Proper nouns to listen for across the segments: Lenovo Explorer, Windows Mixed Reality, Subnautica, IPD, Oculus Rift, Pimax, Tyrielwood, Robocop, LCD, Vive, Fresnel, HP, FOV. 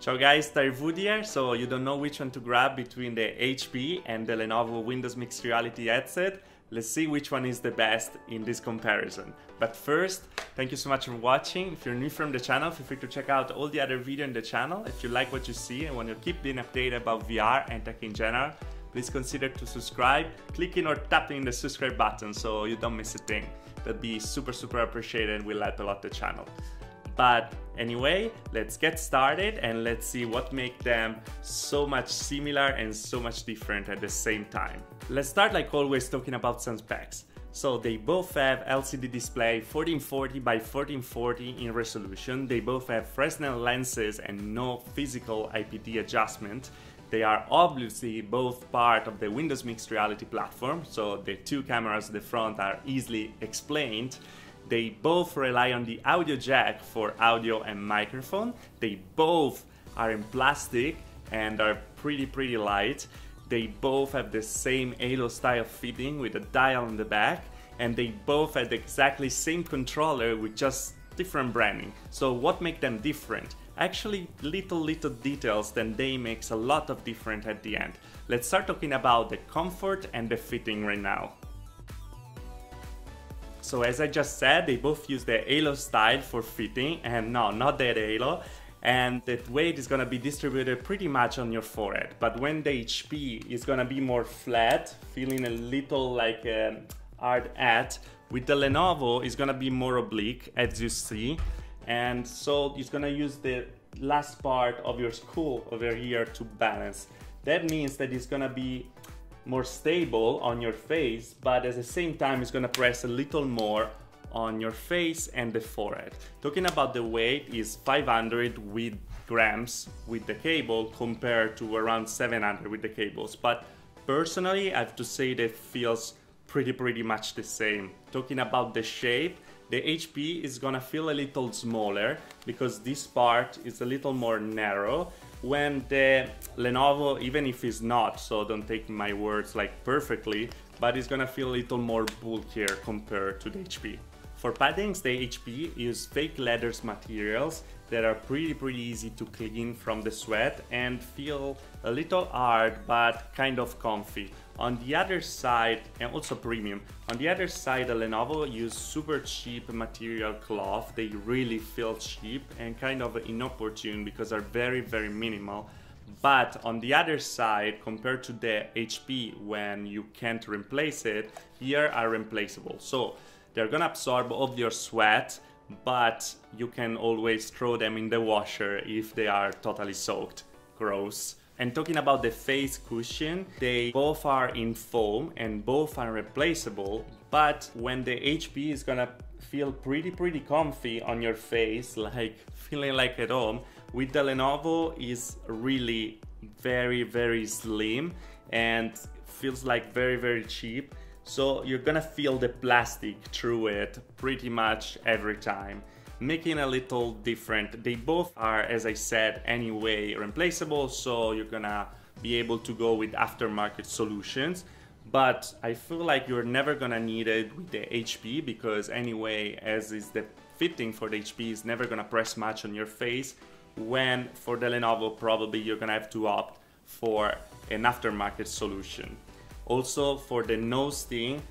So guys, Tyrielwood here, so you don't know which one to grab between the HP and the Lenovo Windows Mixed Reality headset. Let's see which one is the best in this comparison. But first, thank you so much for watching. If you're new from the channel, feel free to check out all the other videos in the channel. If you like what you see and want to keep being updated about VR and tech in general, please consider to subscribe, clicking or tapping the subscribe button so you don't miss a thing. That'd be super appreciated and will help a lot the channel. But anyway, let's get started and let's see what makes them so much similar and so much different at the same time. Let's start, like always, talking about some specs. So they both have LCD display 1440 by 1440 in resolution. They both have Fresnel lenses and no physical IPD adjustment. They are obviously both part of the Windows Mixed Reality platform, so the two cameras at the front are easily explained. They both rely on the audio jack for audio and microphone. They both are in plastic and are pretty light. They both have the same halo style fitting with a dial on the back, and they both had exactly same controller with just different branding. So what makes them different? Actually, little details that they makes a lot of difference at the end. Let's start talking about the comfort and the fitting right now. So as I just said, they both use the halo style for fitting, and no, not that halo, and the weight is gonna be distributed pretty much on your forehead. But when the HP is gonna be more flat, feeling a little like a hard hat, with the Lenovo it's gonna be more oblique, as you see, and so it's gonna use the last part of your skull over here to balance. That means that it's gonna be more stable on your face, but at the same time it's gonna press a little more on your face and the forehead. Talking about the weight, is 500 with grams with the cable compared to around 700 with the cables, but personally I have to say that feels pretty much the same. Talking about the shape, the HP is gonna feel a little smaller because this part is a little more narrow, when the Lenovo, even if it's not, so don't take my words like perfectly, but it's gonna feel a little more bulkier compared to the HP. For padding, the HP use fake leather materials that are pretty easy to clean from the sweat and feel a little hard but kind of comfy. On the other side, and also premium, on the other side the Lenovo use super cheap material cloth. They really feel cheap and kind of inopportune because they're very minimal. But on the other side, compared to the HP, when you can't replace it, here are replaceable. So they're gonna absorb all of your sweat, but you can always throw them in the washer if they are totally soaked. Gross. And talking about the face cushion, they both are in foam and both are replaceable, but when the HP is gonna feel pretty comfy on your face, like feeling like at home, with the Lenovo is really very slim and feels like very cheap. So you're gonna feel the plastic through it pretty much every time, making a little different. They both are, as I said, anyway replaceable, so you're gonna be able to go with aftermarket solutions, but I feel like you're never gonna need it with the HP because anyway, as is the fitting for the HP, is never gonna press much on your face, when for the Lenovo probably you're gonna have to opt for an aftermarket solution. Also, for the nose thing,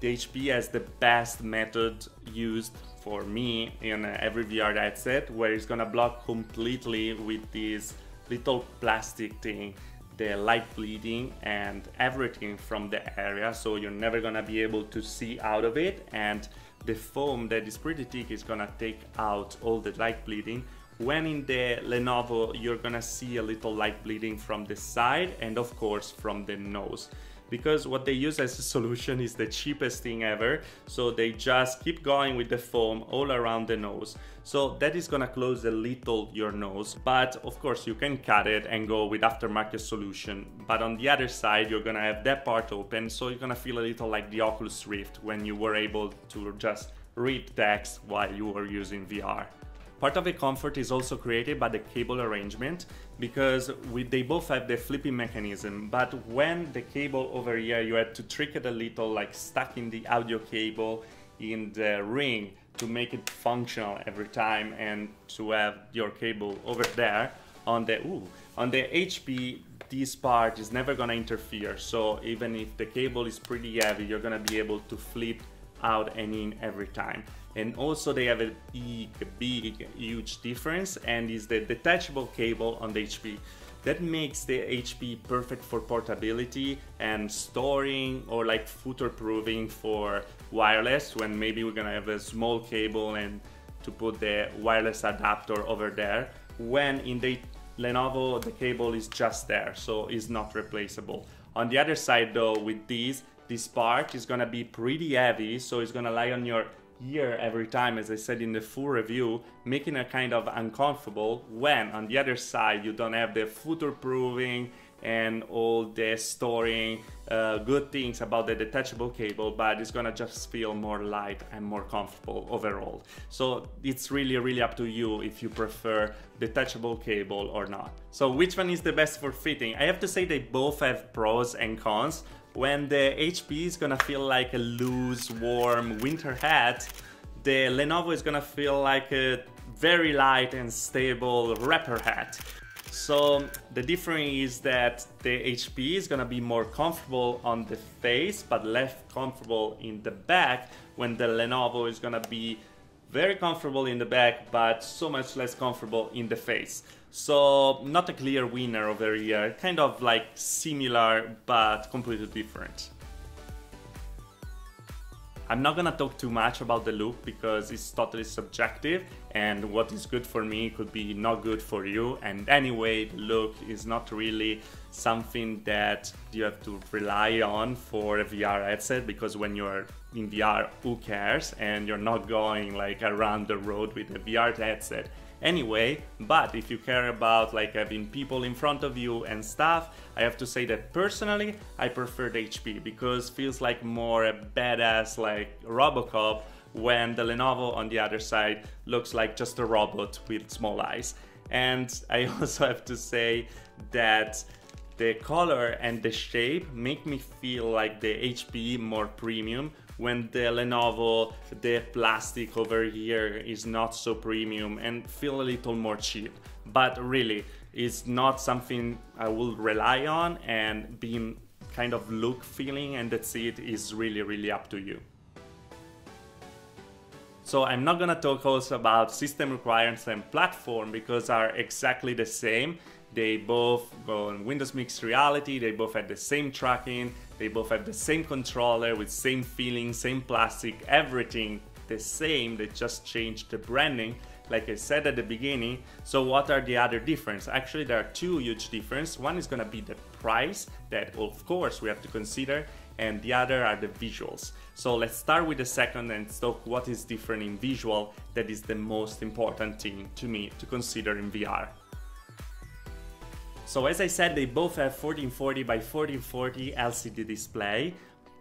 the HP has the best method used for me in every VR headset, where it's gonna block completely with this little plastic thing the light bleeding and everything from the area, so you're never gonna be able to see out of it, and the foam that is pretty thick is gonna take out all the light bleeding. When in the Lenovo you're gonna see a little light bleeding from the side and of course from the nose, because what they use as a solution is the cheapest thing ever, so they just keep going with the foam all around the nose. So that is gonna close a little your nose, but of course you can cut it and go with aftermarket solution. But on the other side you're gonna have that part open, so you're gonna feel a little like the Oculus Rift when you were able to just read text while you were using VR. Part of the comfort is also created by the cable arrangement, because they both have the flipping mechanism, but when the cable over here you had to trick it a little, like stacking the audio cable in the ring to make it functional every time and to have your cable over there. on the HP, this part is never gonna interfere. So even if the cable is pretty heavy, you're gonna be able to flip out and in every time. And also they have a big, huge difference, and is the detachable cable on the HP. That makes the HP perfect for portability and storing, or like footer proofing for wireless, when maybe we're gonna have a small cable and to put the wireless adapter over there, when in the Lenovo the cable is just there, so it's not replaceable. On the other side though, with this part is gonna be pretty heavy, so it's gonna lie on your ear every time, as I said in the full review, making it kind of uncomfortable, when on the other side you don't have the footer proofing and all the storing good things about the detachable cable, but it's gonna just feel more light and more comfortable overall. So it's really up to you if you prefer detachable cable or not. So which one is the best for fitting? I have to say they both have pros and cons. When the HP is gonna feel like a loose, warm winter hat, the Lenovo is gonna feel like a very light and stable wrapper hat. So the difference is that the HP is gonna be more comfortable on the face but less comfortable in the back, when the Lenovo is gonna be very comfortable in the back but so much less comfortable in the face. So not a clear winner over here, kind of like similar but completely different. I'm not gonna talk too much about the look because it's totally subjective, and what is good for me could be not good for you, and anyway the look is not really something that you have to rely on for a VR headset, because when you're in VR, who cares, and you're not going like around the road with a VR headset anyway. But if you care about like having people in front of you and stuff, I have to say that personally I prefer the HP because feels like more a badass like Robocop, when the Lenovo on the other side looks like just a robot with small eyes. And I also have to say that the color and the shape make me feel like the HP more premium, when the Lenovo, the plastic over here is not so premium and feel a little more cheap. But really, it's not something I will rely on, and being kind of look feeling and that's it is really up to you. So I'm not gonna talk also about system requirements and platform because are exactly the same. They both go on Windows Mixed Reality, they both have the same tracking, they both have the same controller with same feeling, same plastic, everything the same, they just changed the branding, like I said at the beginning. So what are the other differences? Actually, there are two huge differences. One is gonna be the price, that of course we have to consider, and the other are the visuals. So let's start with the second and talk what is different in visual, that is the most important thing to me to consider in VR. So as I said, they both have 1440 by 1440 LCD display,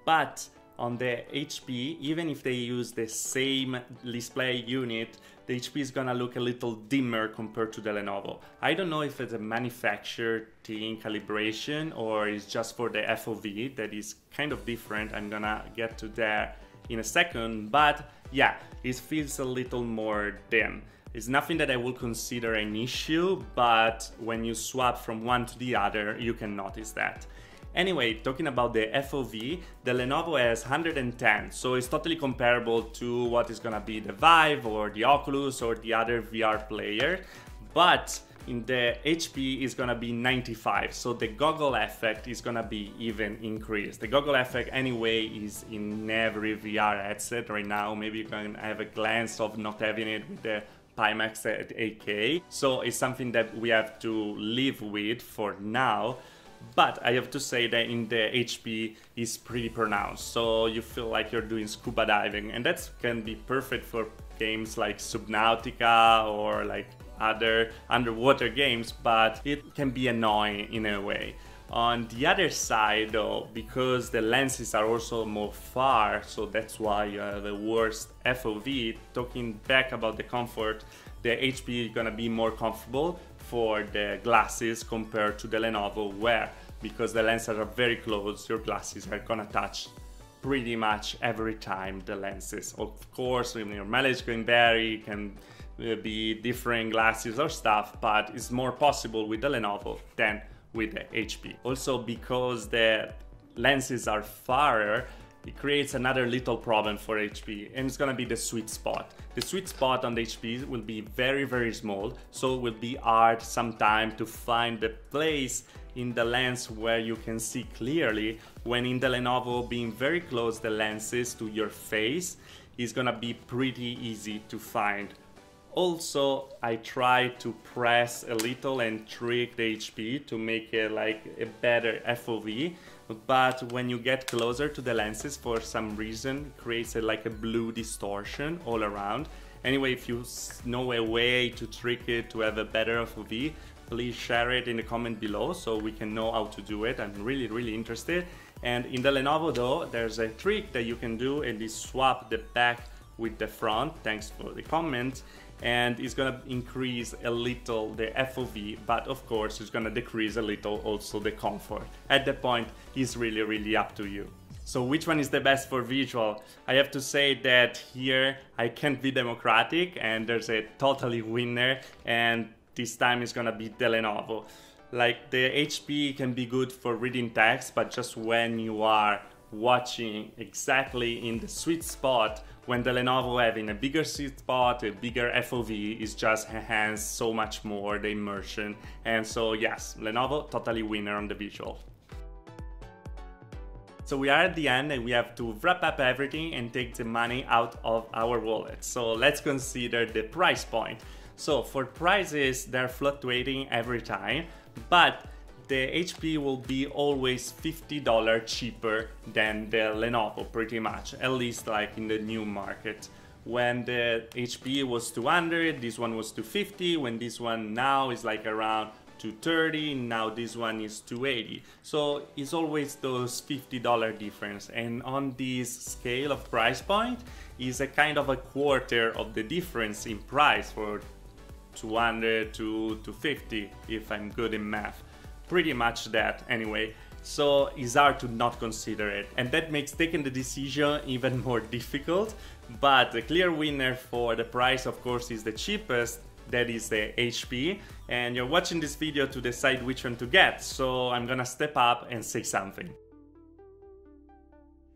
but on the HP, even if they use the same display unit, the HP is gonna look a little dimmer compared to the Lenovo. I don't know if it's a manufacturer thing, calibration, or it's just for the FOV that is kind of different. I'm gonna get to that in a second, but yeah, it feels a little more dim. It's nothing that I will consider an issue, but when you swap from one to the other, you can notice that. Anyway, talking about the FOV, the Lenovo has 110, so it's totally comparable to what is gonna be the Vive or the Oculus or the other VR player, but in the HP is gonna be 95, so the goggle effect is gonna be even increased. The goggle effect anyway is in every VR headset right now. Maybe you can have a glance of not having it with the Pimax at 8K, so it's something that we have to live with for now. But I have to say that in the HP is pretty pronounced, so you feel like you're doing scuba diving, and that can be perfect for games like Subnautica or like other underwater games, but it can be annoying in a way. On the other side though, because the lenses are also more far, so that's why you have the worst FOV. Talking back about the comfort, the HP is gonna be more comfortable for the glasses compared to the Lenovo, where because the lenses are very close, your glasses are gonna touch pretty much every time the lenses. Of course, when your mileage can vary, can be different glasses or stuff, but it's more possible with the Lenovo than with the HP. Also, because the lenses are farther, it creates another little problem for HP, and it's gonna be the sweet spot. The sweet spot on the HP will be very, very small, so it will be hard sometimes to find the place in the lens where you can see clearly, when in the Lenovo, being very close the lenses to your face is gonna be pretty easy to find. Also, I try to press a little and trick the HP to make it like a better FOV, but when you get closer to the lenses, for some reason it creates like a blue distortion all around. Anyway, if you know a way to trick it to have a better FOV, please share it in the comment below so we can know how to do it. I'm really, really interested. And in the Lenovo though, there's a trick that you can do, and is swap the back with the front, thanks for the comment, and it's gonna increase a little the FOV, but of course it's gonna decrease a little also the comfort. At that point, it's really, really up to you. So which one is the best for visual? I have to say that here I can't be democratic, and there's a totally winner, and this time it's gonna be the Lenovo. Like, the HP can be good for reading text, but just when you are watching exactly in the sweet spot, when the Lenovo having a bigger sweet spot, a bigger FOV, is just enhances so much more the immersion. And so yes, Lenovo totally winner on the visual. So we are at the end, and we have to wrap up everything and take the money out of our wallet. So let's consider the price point. So for prices, they're fluctuating every time, but the HP will be always $50 cheaper than the Lenovo, pretty much, at least like in the new market. When the HP was 200, this one was 250, when this one now is like around 230, now this one is 280. So it's always those $50 difference, and on this scale of price point is a kind of a quarter of the difference in price, for 200 to 250 if I'm good in math. Pretty much that anyway, so it's hard to not consider it, and that makes taking the decision even more difficult. But the clear winner for the price, of course, is the cheapest, that is the HP, and you're watching this video to decide which one to get, so I'm gonna step up and say something.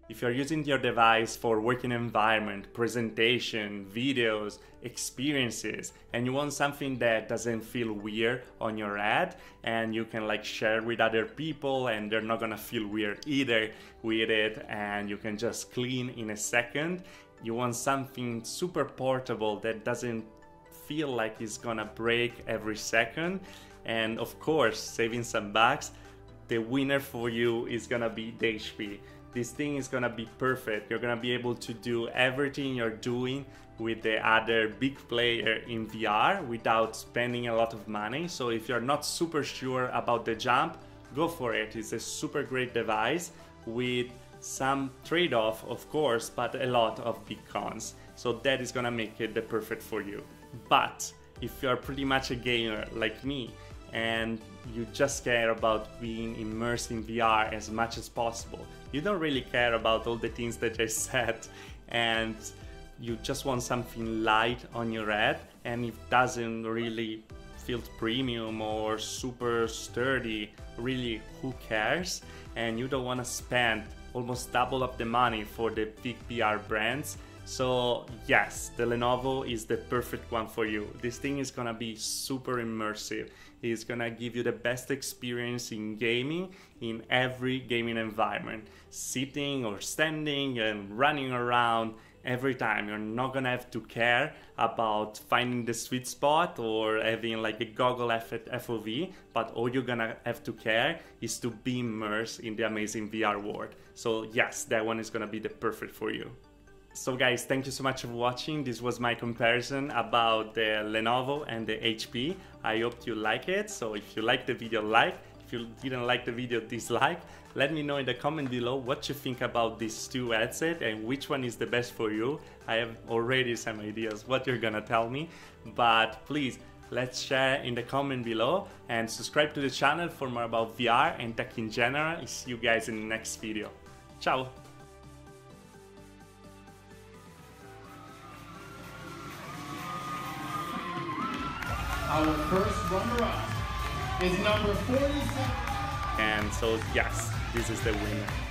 If you're using your device for working environment, presentation, videos, experiences, and you want something that doesn't feel weird on your head, and you can like share with other people and they're not gonna feel weird either with it, and you can just clean in a second, you want something super portable that doesn't feel like it's gonna break every second, and of course saving some bucks, the winner for you is gonna be the HP. This thing is gonna be perfect. You're gonna be able to do everything you're doing with the other big player in VR without spending a lot of money. So if you're not super sure about the jump, go for it. It's a super great device with some trade-off, of course, but a lot of big cons. So that is gonna make it the perfect for you. But if you're pretty much a gamer like me, and you just care about being immersed in VR as much as possible, you don't really care about all the things that I said, and you just want something light on your head, and it doesn't really feel premium or super sturdy, really who cares, and you don't want to spend almost double of the money for the big VR brands. So yes, the Lenovo is the perfect one for you. This thing is gonna be super immersive. It's gonna give you the best experience in gaming, in every gaming environment. Sitting or standing and running around every time. You're not gonna have to care about finding the sweet spot or having like a goggle FOV, but all you're gonna have to care is to be immersed in the amazing VR world. So yes, that one is gonna be the perfect for you. So guys, thank you so much for watching. This was my comparison about the Lenovo and the HP. I hope you like it. So if you like the video, like. If you didn't like the video, dislike. Let me know in the comment below what you think about these two headsets and which one is the best for you. I have already some ideas what you're gonna tell me, but please, let's share in the comment below and subscribe to the channel for more about VR and tech in general. See you guys in the next video. Ciao! Our first runner-up is number 46. And so yes, this is the winner.